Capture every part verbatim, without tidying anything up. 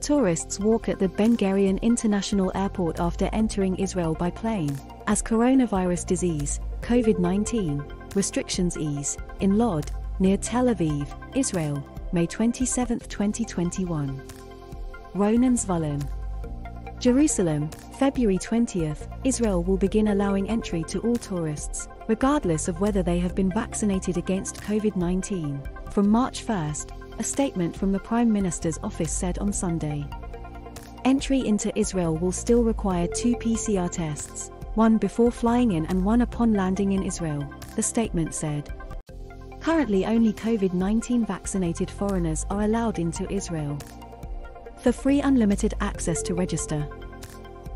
Tourists walk at the Ben Gurion International Airport after entering Israel by plane, as coronavirus disease, COVID nineteen, restrictions ease, in Lod, near Tel Aviv, Israel, May twenty-seventh, twenty twenty-one. Ronen Zvulun. Jerusalem, February twentieth, Israel will begin allowing entry to all tourists, regardless of whether they have been vaccinated against COVID nineteen, from March first, a statement from the Prime Minister's office said on Sunday. Entry into Israel will still require two P C R tests, one before flying in and one upon landing in Israel, the statement said. Currently only COVID nineteen vaccinated foreigners are allowed into Israel. For free unlimited access to register.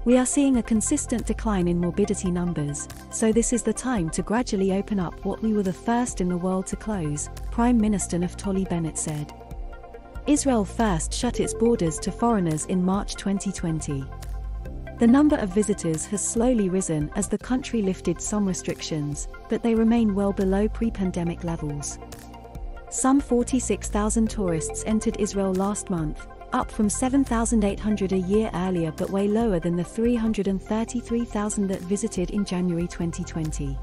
We are seeing a consistent decline in morbidity numbers, so this is the time to gradually open up what we were the first in the world to close, Prime Minister Naftali Bennett said. Israel first shut its borders to foreigners in March twenty twenty. The number of visitors has slowly risen as the country lifted some restrictions, but they remain well below pre-pandemic levels. Some forty-six thousand tourists entered Israel last month, up from seven thousand eight hundred a year earlier but way lower than the three hundred thirty-three thousand that visited in January twenty twenty.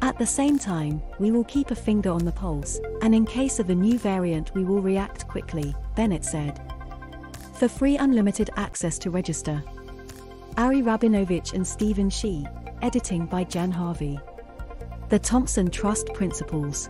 At the same time, we will keep a finger on the pulse, and in case of a new variant we will react quickly, Bennett said. For free unlimited access to register. Ari Rabinovitch and Steven Scheer, editing by Jan Harvey. The Thomson Trust Principles.